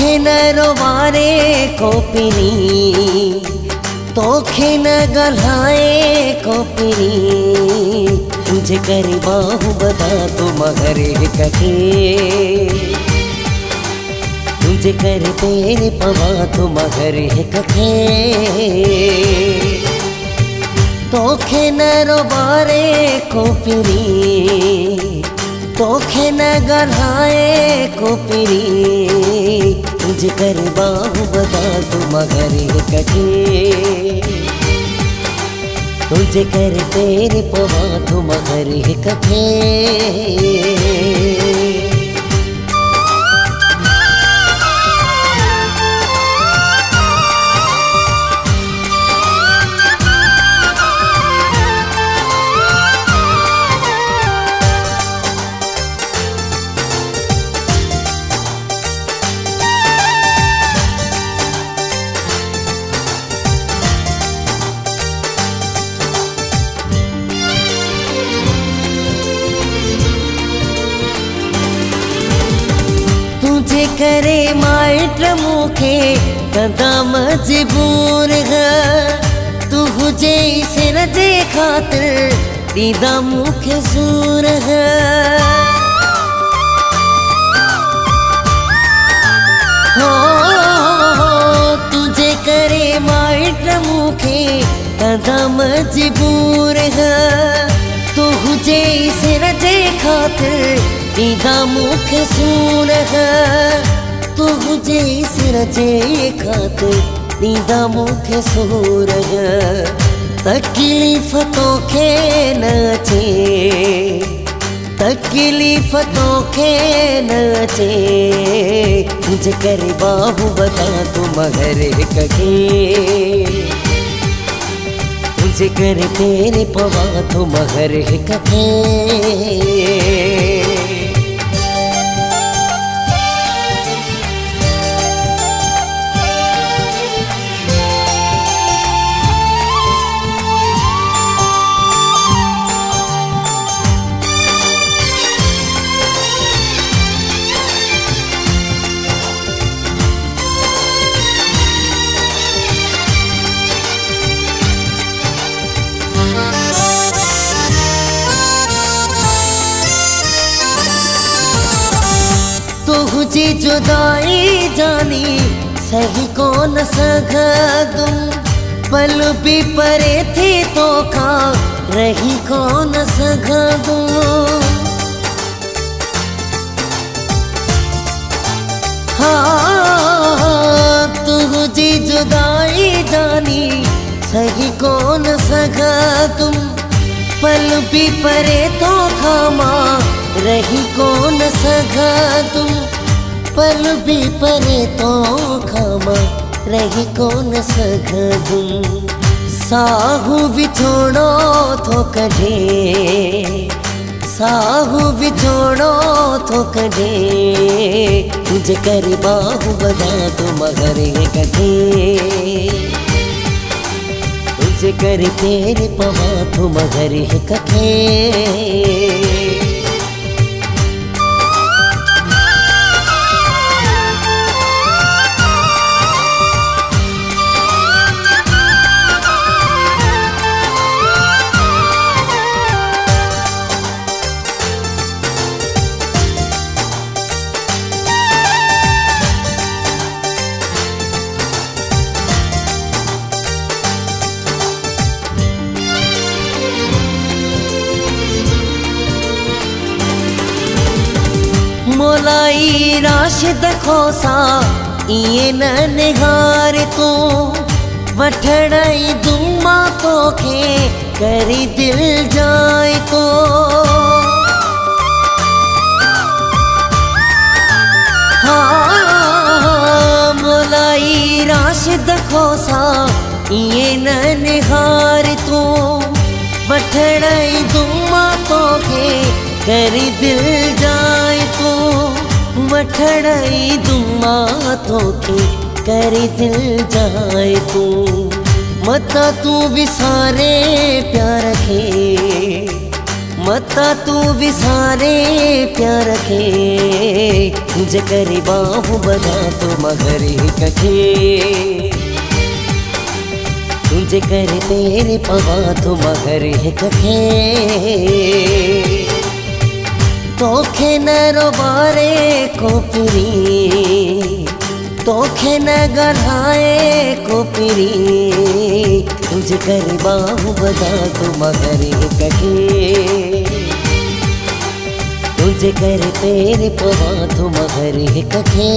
तोखे न रोवारे कोपिनी, तोखे न गलाए कोपिनी, जेकर बाहु बदा तो महरे कथे, जेकर पेर पवा तो महरे कथे, तोखे न रोवारे कोपिनी, तोखे न गलाए कोपिनी, जेकर बाहु बदा तो महरे कथे, जेकर पेर पवा तो महरे कथे। करे माइट मुखे कदम मजबूर है तू हुजे सिर जे खातिर दीदा मुखे सूर है। हो तुझे करे माइट मुखे कदम मजबूर है तू हुजे सिर जे खातिर दीदा मुख सूर है, तुझे सिर जे खातिर दीदा मुख सूर है। तकलीफ तोखे न अचे, तकलीफ तोखे न अचे, जेकर बाहु बदा तो महरे कथे, जेकर पेर पवा तो महरे कथे। तुझे जुदाई जानी सही को न सघा तुम पल भी परे थे तो खा रही को न सघा तुम। हाँ तुझे जुदाई जानी सही को न सघा तुम पल भी परे तो खा माँ रही को न सघा तुम पल भी परे तो खामा रही कौन सघा तुम। साहू बिछोड़ो तो कढे, साहू बिछोड़ो तो कढे, जेकर बाहु बदा तो महरे कथे, जेकर पेर पवा तो महरे कथे। मोलाई राशिद खोसा ये न निहार तू वठड़ई दुमा तोखे करी दिल जाए तो। हाँ मोलाई राशिद खोसा ये न निहार तू वठड़ई दुमा तोखे करी दिल जाए तो वठड़ई दुमा तोखे करी दिल जाए तू। मता तू विसारे प्यार के, बता तू भी सारे प्यार के तुझे करे बाहु बना तो मगर कखे तुझे करे तेरे पवा तो मगर कखे तोखे न रोबारे कोपरी तोखे न गढ़ाए कोपरी तुझे करे बाहु बना तो मगर कखे तुझे कर तेरे पवा तुम घर कखे।